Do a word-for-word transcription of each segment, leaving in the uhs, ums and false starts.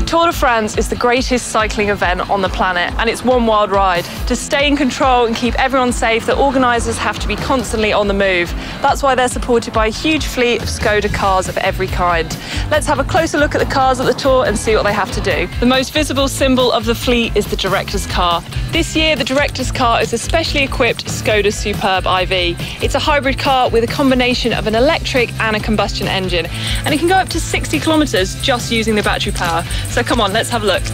The Tour de France is the greatest cycling event on the planet, and it's one wild ride. To stay in control and keep everyone safe, the organisers have to be constantly on the move. That's why they're supported by a huge fleet of Škoda cars of every kind. Let's have a closer look at the cars at the Tour and see what they have to do. The most visible symbol of the fleet is the director's car. This year, the director's car is a specially equipped Škoda Superb iV. It's a hybrid car with a combination of an electric and a combustion engine, and it can go up to sixty kilometres just using the battery power. So come on, let's have a look.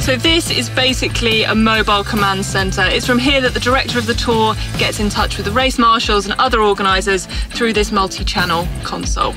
So this is basically a mobile command centre. It's from here that the director of the Tour gets in touch with the race marshals and other organisers through this multi-channel console.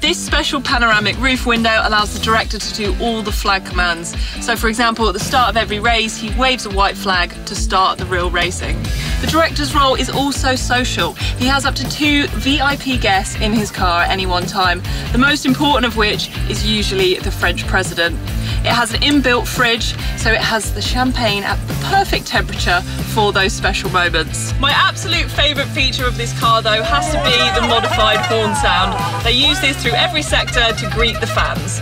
This special panoramic roof window allows the director to do all the flag commands. So for example, at the start of every race, he waves a white flag to start the real racing. The director's role is also social. He has up to two V I P guests in his car at any one time, the most important of which is usually the French president. It has an inbuilt fridge, so it has the champagne at the perfect temperature for those special moments. My absolute favourite feature of this car, though, has to be the modified horn sound. They use this through every sector to greet the fans.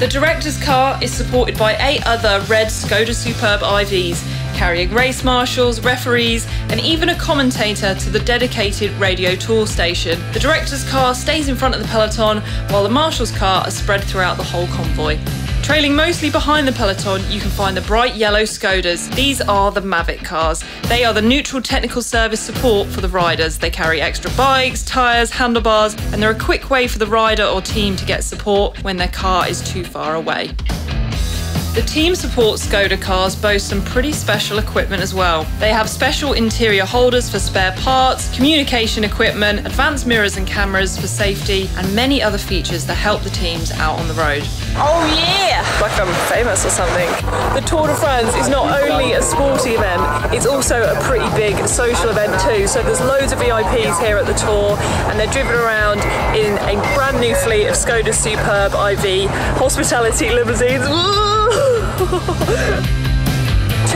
The director's car is supported by eight other red Škoda Superb iVs, carrying race marshals, referees, and even a commentator to the dedicated radio Tour station. The director's car stays in front of the peloton, while the marshal's car are spread throughout the whole convoy. Trailing mostly behind the peloton, you can find the bright yellow Škodas. These are the Mavic cars. They are the neutral technical service support for the riders. They carry extra bikes, tyres, handlebars, and they're a quick way for the rider or team to get support when their car is too far away. The team support Škoda cars boast some pretty special equipment as well. They have special interior holders for spare parts, communication equipment, advanced mirrors and cameras for safety, and many other features that help the teams out on the road. Oh yeah! Like I'm famous or something. The Tour de France is not only a sporty event, it's also a pretty big social event too. So there's loads of V I Ps here at the Tour, and they're driven around in a brand new fleet of Škoda Superb iV hospitality limousines. two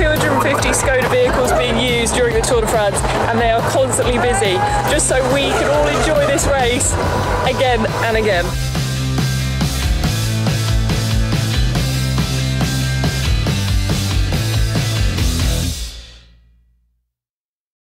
hundred fifty Škoda vehicles being used during the Tour de France, and they are constantly busy, just so we can all enjoy this race again and again.